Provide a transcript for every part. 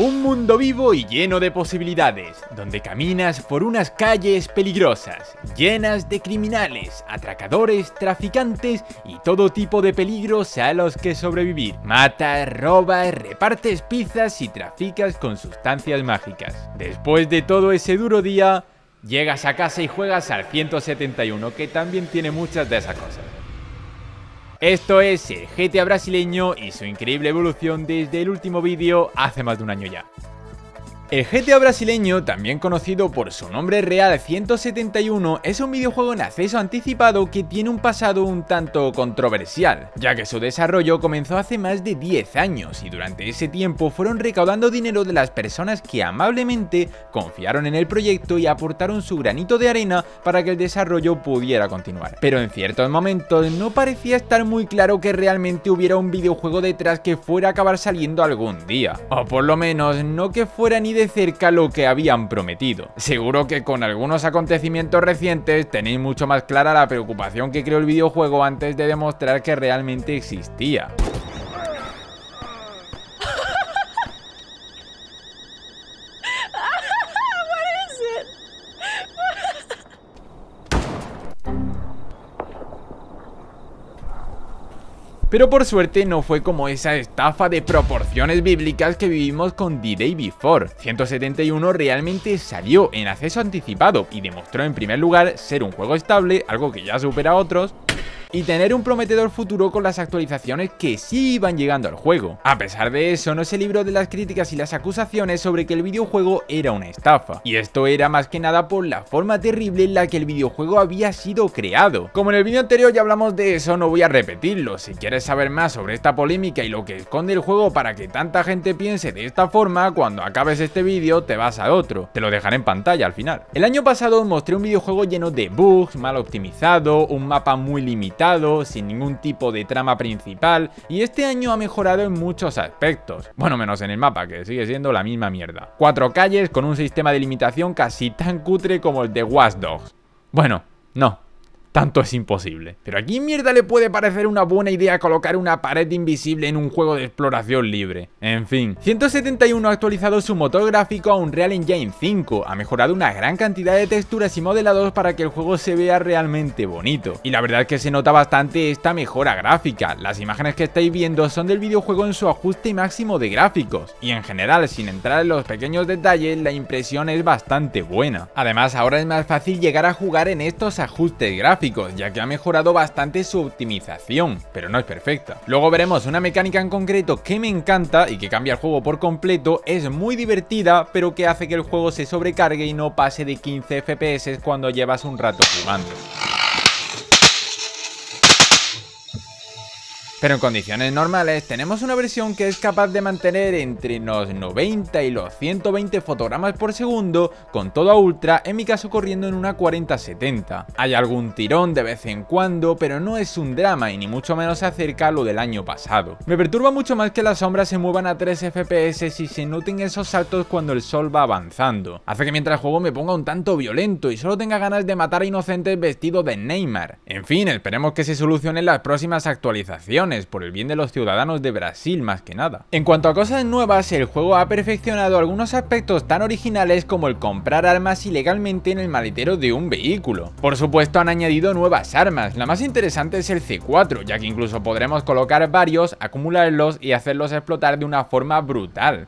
Un mundo vivo y lleno de posibilidades, donde caminas por unas calles peligrosas, llenas de criminales, atracadores, traficantes y todo tipo de peligros a los que sobrevivir. Matas, robas, repartes pizzas y traficas con sustancias mágicas. Después de todo ese duro día, llegas a casa y juegas al 171, que también tiene muchas de esas cosas. Esto es el GTA brasileño y su increíble evolución desde el último vídeo hace más de un año ya. El GTA brasileño, también conocido por su nombre real 171, es un videojuego en acceso anticipado que tiene un pasado un tanto controversial, ya que su desarrollo comenzó hace más de 10 años y durante ese tiempo fueron recaudando dinero de las personas que amablemente confiaron en el proyecto y aportaron su granito de arena para que el desarrollo pudiera continuar. Pero en ciertos momentos no parecía estar muy claro que realmente hubiera un videojuego detrás que fuera a acabar saliendo algún día, o por lo menos no que fuera ni de cerca lo que habían prometido. Seguro que con algunos acontecimientos recientes tenéis mucho más clara la preocupación que creó el videojuego antes de demostrar que realmente existía. Pero por suerte no fue como esa estafa de proporciones bíblicas que vivimos con The Day Before. 171 realmente salió en acceso anticipado y demostró en primer lugar ser un juego estable, algo que ya supera a otros, y tener un prometedor futuro con las actualizaciones que sí iban llegando al juego. A pesar de eso, no se libró de las críticas y las acusaciones sobre que el videojuego era una estafa. Y esto era más que nada por la forma terrible en la que el videojuego había sido creado. Como en el vídeo anterior ya hablamos de eso, no voy a repetirlo. Si quieres saber más sobre esta polémica y lo que esconde el juego para que tanta gente piense de esta forma, cuando acabes este vídeo te vas a otro. Te lo dejaré en pantalla al final. El año pasado mostré un videojuego lleno de bugs, mal optimizado, un mapa muy limitado, sin ningún tipo de trama principal, y este año ha mejorado en muchos aspectos. Bueno, menos en el mapa, que sigue siendo la misma mierda. 4 calles con un sistema de limitación casi tan cutre como el de Watch Dogs. Bueno, no. Tanto es imposible. Pero ¿a quién mierda le puede parecer una buena idea colocar una pared invisible en un juego de exploración libre? En fin. 171 ha actualizado su motor gráfico a Unreal Engine 5, ha mejorado una gran cantidad de texturas y modelados para que el juego se vea realmente bonito. Y la verdad es que se nota bastante esta mejora gráfica. Las imágenes que estáis viendo son del videojuego en su ajuste máximo de gráficos. Y en general, sin entrar en los pequeños detalles, la impresión es bastante buena. Además, ahora es más fácil llegar a jugar en estos ajustes gráficos, ya que ha mejorado bastante su optimización, pero no es perfecta. Luego veremos una mecánica en concreto que me encanta y que cambia el juego por completo, es muy divertida, pero que hace que el juego se sobrecargue y no pase de 15 FPS cuando llevas un rato jugando. Pero en condiciones normales tenemos una versión que es capaz de mantener entre los 90 y los 120 fotogramas por segundo con todo a ultra, en mi caso corriendo en una 4070. Hay algún tirón de vez en cuando, pero no es un drama y ni mucho menos se acerca a lo del año pasado. Me perturba mucho más que las sombras se muevan a 3 FPS y se noten esos saltos cuando el sol va avanzando. Hace que mientras juego me ponga un tanto violento y solo tenga ganas de matar a inocentes vestidos de Neymar. En fin, esperemos que se solucionen las próximas actualizaciones, por el bien de los ciudadanos de Brasil más que nada. En cuanto a cosas nuevas, el juego ha perfeccionado algunos aspectos tan originales como el comprar armas ilegalmente en el maletero de un vehículo. Por supuesto han añadido nuevas armas, la más interesante es el C4, ya que incluso podremos colocar varios, acumularlos y hacerlos explotar de una forma brutal.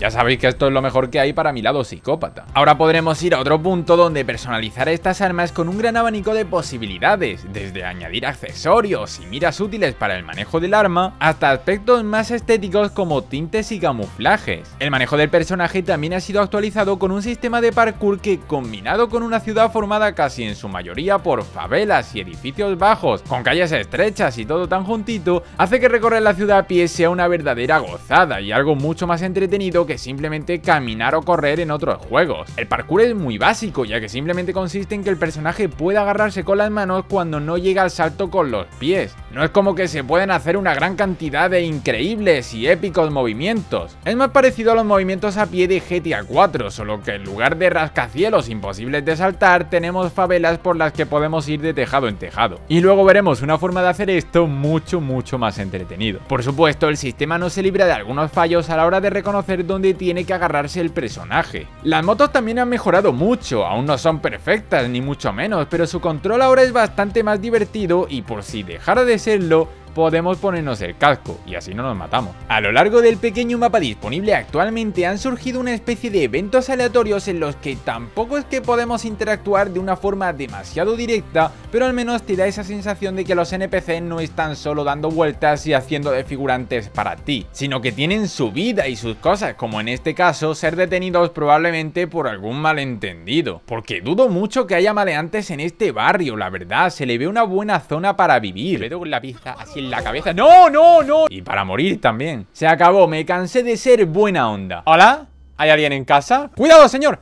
Ya sabéis que esto es lo mejor que hay para mi lado psicópata. Ahora podremos ir a otro punto donde personalizar estas armas con un gran abanico de posibilidades, desde añadir accesorios y miras útiles para el manejo del arma, hasta aspectos más estéticos como tintes y camuflajes. El manejo del personaje también ha sido actualizado con un sistema de parkour que, combinado con una ciudad formada casi en su mayoría por favelas y edificios bajos, con calles estrechas y todo tan juntito, hace que recorrer la ciudad a pie sea una verdadera gozada y algo mucho más entretenido que simplemente caminar o correr en otros juegos. El parkour es muy básico, ya que simplemente consiste en que el personaje pueda agarrarse con las manos cuando no llega al salto con los pies. No es como que se pueden hacer una gran cantidad de increíbles y épicos movimientos. Es más parecido a los movimientos a pie de GTA 4, solo que en lugar de rascacielos imposibles de saltar, tenemos favelas por las que podemos ir de tejado en tejado. Y luego veremos una forma de hacer esto mucho más entretenido. Por supuesto, el sistema no se libra de algunos fallos a la hora de reconocer dónde tiene que agarrarse el personaje. Las motos también han mejorado mucho, aún no son perfectas ni mucho menos, pero su control ahora es bastante más divertido y por si dejara de serlo, podemos ponernos el casco y así no nos matamos. A lo largo del pequeño mapa disponible actualmente han surgido una especie de eventos aleatorios en los que tampoco es que podemos interactuar de una forma demasiado directa, pero al menos te da esa sensación de que los NPC no están solo dando vueltas y haciendo de figurantes para ti, sino que tienen su vida y sus cosas, como en este caso ser detenidos probablemente por algún malentendido, porque dudo mucho que haya maleantes en este barrio, la verdad, se le ve una buena zona para vivir. Le doy la pizza así la cabeza. ¡No! Y para morir también. Se acabó, me cansé de ser buena onda. ¿Hola? ¿Hay alguien en casa? ¡Cuidado, señor!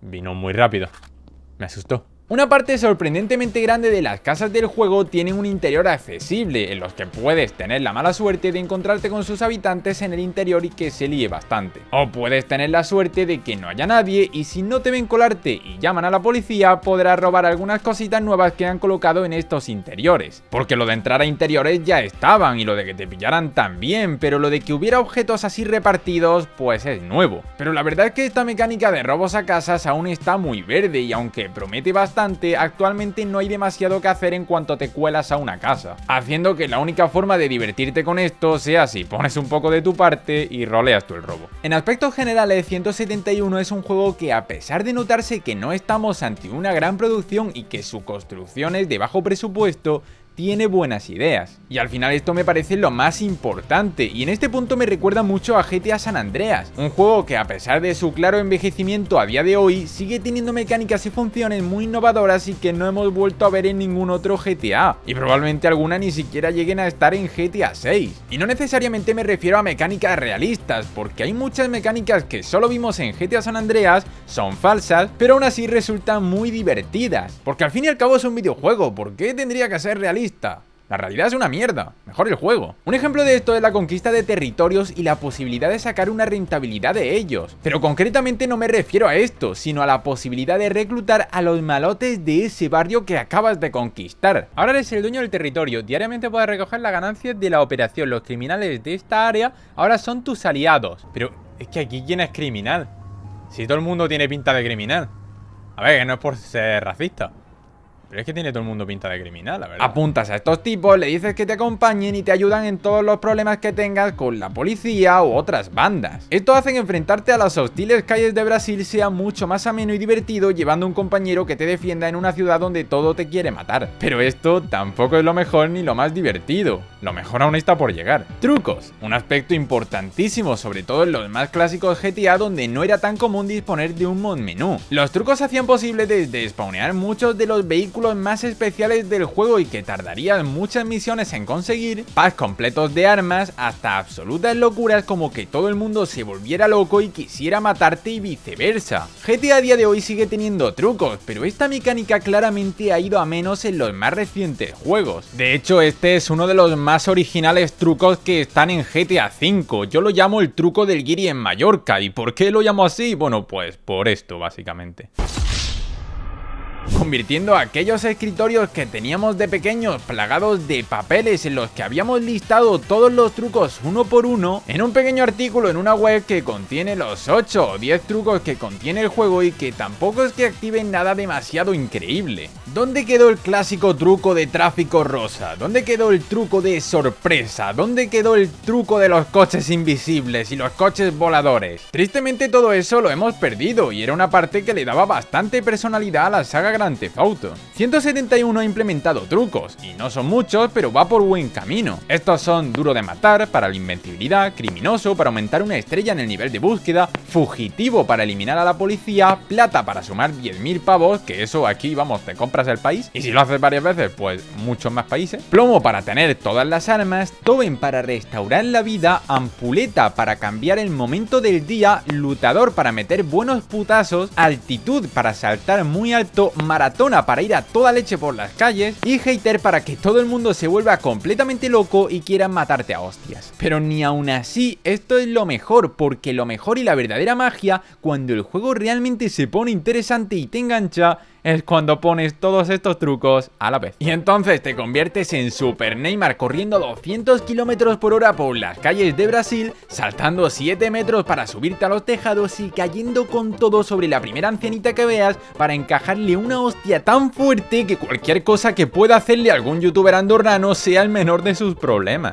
Vino muy rápido. Me asustó. Una parte sorprendentemente grande de las casas del juego tienen un interior accesible, en los que puedes tener la mala suerte de encontrarte con sus habitantes en el interior y que se líe bastante. O puedes tener la suerte de que no haya nadie y si no te ven colarte y llaman a la policía, podrás robar algunas cositas nuevas que han colocado en estos interiores. Porque lo de entrar a interiores ya estaban y lo de que te pillaran también, pero lo de que hubiera objetos así repartidos, pues es nuevo. Pero la verdad es que esta mecánica de robos a casas aún está muy verde y aunque promete bastante, actualmente no hay demasiado que hacer en cuanto te cuelas a una casa, haciendo que la única forma de divertirte con esto sea si pones un poco de tu parte y roleas tú el robo. En aspectos generales, 171 es un juego que, a pesar de notarse que no estamos ante una gran producción y que su construcción es de bajo presupuesto, tiene buenas ideas. Y al final esto me parece lo más importante, y en este punto me recuerda mucho a GTA San Andreas, un juego que a pesar de su claro envejecimiento a día de hoy, sigue teniendo mecánicas y funciones muy innovadoras y que no hemos vuelto a ver en ningún otro GTA, y probablemente alguna ni siquiera lleguen a estar en GTA 6. Y no necesariamente me refiero a mecánicas realistas, porque hay muchas mecánicas que solo vimos en GTA San Andreas, son falsas, pero aún así resultan muy divertidas, porque al fin y al cabo es un videojuego, ¿por qué tendría que ser realista? La realidad es una mierda, mejor el juego. Un ejemplo de esto es la conquista de territorios y la posibilidad de sacar una rentabilidad de ellos. Pero concretamente no me refiero a esto, sino a la posibilidad de reclutar a los malotes de ese barrio que acabas de conquistar. Ahora eres el dueño del territorio, diariamente puedes recoger las ganancias de la operación. Los criminales de esta área ahora son tus aliados. Pero es que aquí ¿quién es criminal? Si todo el mundo tiene pinta de criminal. A ver, que no es por ser racista, pero es que tiene todo el mundo pinta de criminal, la verdad. Apuntas a estos tipos, le dices que te acompañen y te ayudan en todos los problemas que tengas con la policía u otras bandas. Esto hace que enfrentarte a las hostiles calles de Brasil sea mucho más ameno y divertido, llevando un compañero que te defienda en una ciudad donde todo te quiere matar. Pero esto tampoco es lo mejor ni lo más divertido. Lo mejor aún está por llegar. Trucos. Un aspecto importantísimo, sobre todo en los más clásicos GTA, donde no era tan común disponer de un mod menú. Los trucos hacían posible desde spawnear muchos de los vehículos más especiales del juego y que tardarían muchas misiones en conseguir, packs completos de armas, hasta absolutas locuras como que todo el mundo se volviera loco y quisiera matarte y viceversa. GTA a día de hoy sigue teniendo trucos, pero esta mecánica claramente ha ido a menos en los más recientes juegos. De hecho, este es uno de los más originales trucos que están en GTA 5, yo lo llamo el truco del guiri en Mallorca. ¿Y por qué lo llamo así? Bueno, pues por esto básicamente. Convirtiendo aquellos escritorios que teníamos de pequeños plagados de papeles en los que habíamos listado todos los trucos uno por uno en un pequeño artículo en una web que contiene los 8 o 10 trucos que contiene el juego y que tampoco es que activen nada demasiado increíble. ¿Dónde quedó el clásico truco de tráfico rosa? ¿Dónde quedó el truco de sorpresa? ¿Dónde quedó el truco de los coches invisibles y los coches voladores? Tristemente todo eso lo hemos perdido y era una parte que le daba bastante personalidad a la saga Grand Theft Auto. 171 ha implementado trucos, y no son muchos, pero va por buen camino. Estos son duro de matar, para la invencibilidad, criminoso, para aumentar una estrella en el nivel de búsqueda, fugitivo para eliminar a la policía, plata para sumar 10.000 pavos, que eso aquí, vamos, te compras el país, y si lo haces varias veces, pues muchos más países, plomo para tener todas las armas, toben para restaurar la vida, ampuleta para cambiar el momento del día, lutador para meter buenos putazos, altitud para saltar muy alto, maratona para ir a toda leche por las calles y hater para que todo el mundo se vuelva completamente loco y quieran matarte a hostias. Pero ni aún así esto es lo mejor, porque lo mejor y la verdadera magia cuando el juego realmente se pone interesante y te engancha es cuando pones todos estos trucos a la vez. Y entonces te conviertes en Super Neymar corriendo 200 km por hora por las calles de Brasil, saltando 7 metros para subirte a los tejados y cayendo con todo sobre la primera ancianita que veas para encajarle una hostia tan fuerte que cualquier cosa que pueda hacerle algún youtuber andorrano sea el menor de sus problemas.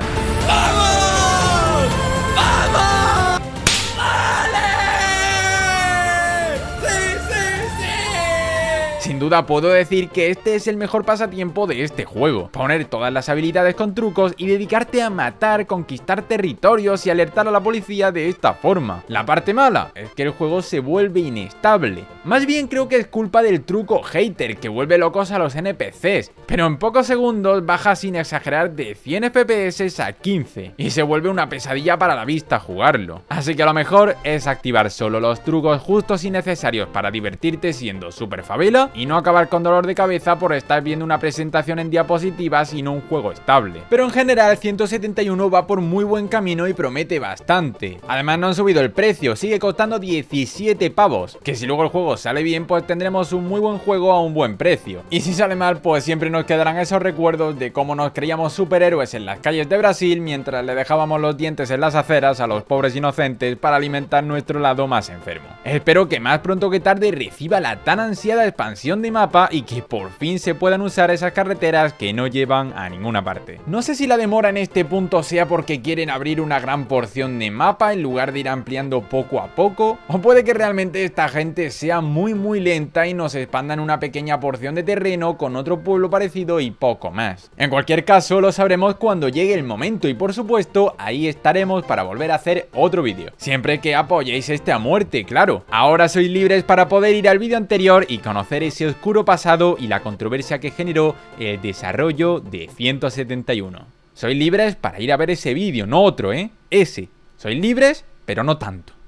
Sin duda puedo decir que este es el mejor pasatiempo de este juego. Poner todas las habilidades con trucos y dedicarte a matar, conquistar territorios y alertar a la policía de esta forma. La parte mala es que el juego se vuelve inestable. Más bien creo que es culpa del truco hater que vuelve locos a los NPCs, pero en pocos segundos baja sin exagerar de 100 FPS a 15 y se vuelve una pesadilla para la vista jugarlo. Así que lo mejor es activar solo los trucos justos y necesarios para divertirte siendo super favela y no acabar con dolor de cabeza por estar viendo una presentación en diapositivas y no un juego estable. Pero en general 171 va por muy buen camino y promete bastante. Además no han subido el precio, sigue costando 17 pavos, que si luego el juego sale bien pues tendremos un muy buen juego a un buen precio. Y si sale mal pues siempre nos quedarán esos recuerdos de cómo nos creíamos superhéroes en las calles de Brasil mientras le dejábamos los dientes en las aceras a los pobres inocentes para alimentar nuestro lado más enfermo. Espero que más pronto que tarde reciba la tan ansiada expansión de mapa y que por fin se puedan usar esas carreteras que no llevan a ninguna parte. No sé si la demora en este punto sea porque quieren abrir una gran porción de mapa en lugar de ir ampliando poco a poco, o puede que realmente esta gente sea muy lenta y nos expandan una pequeña porción de terreno con otro pueblo parecido y poco más. En cualquier caso lo sabremos cuando llegue el momento y por supuesto ahí estaremos para volver a hacer otro vídeo, siempre que apoyéis este a muerte, claro. Ahora sois libres para poder ir al vídeo anterior y conocer ese oscuro pasado y la controversia que generó el desarrollo de 171. Sois libres para ir a ver ese vídeo, no otro, ¿eh? Ese. Sois libres, pero no tanto.